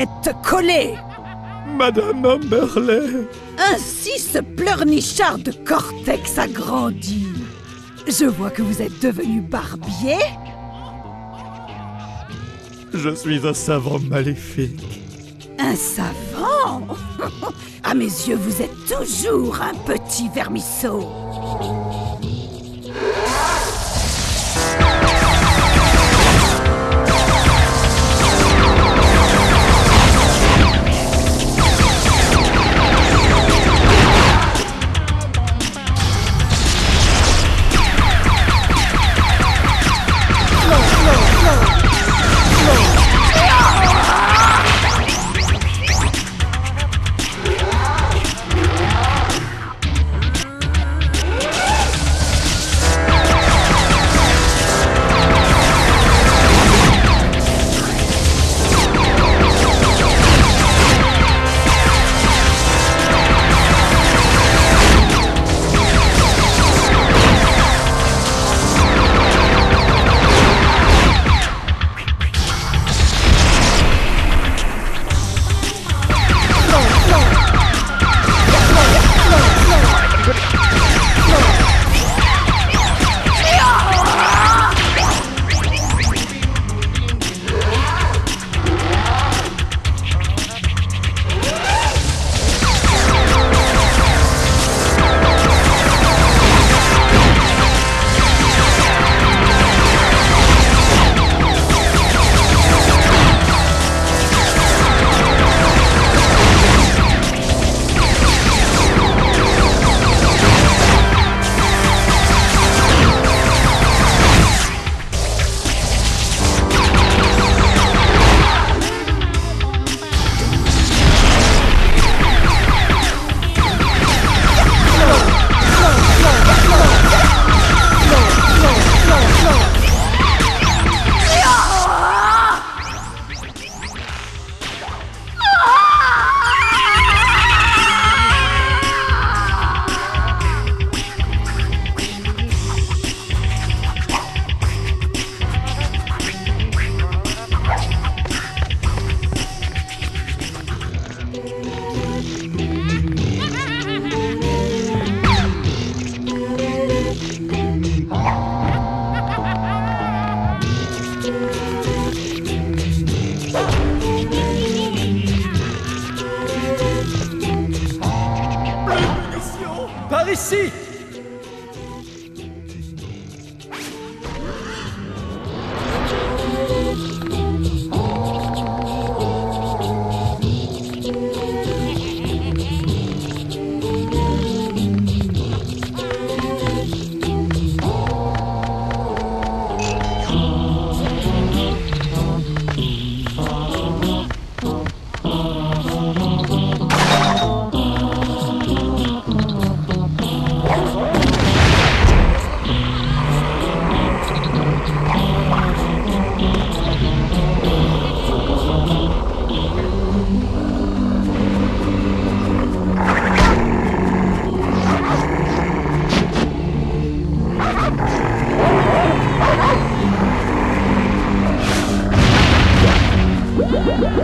êtes collés. Madame Amberly. Ainsi ce pleurnichard de cortex a grandi. Je vois que vous êtes devenu barbier. Je suis un savant maléfique. Un savant? À mes yeux, vous êtes toujours un petit vermisseau. Par ici!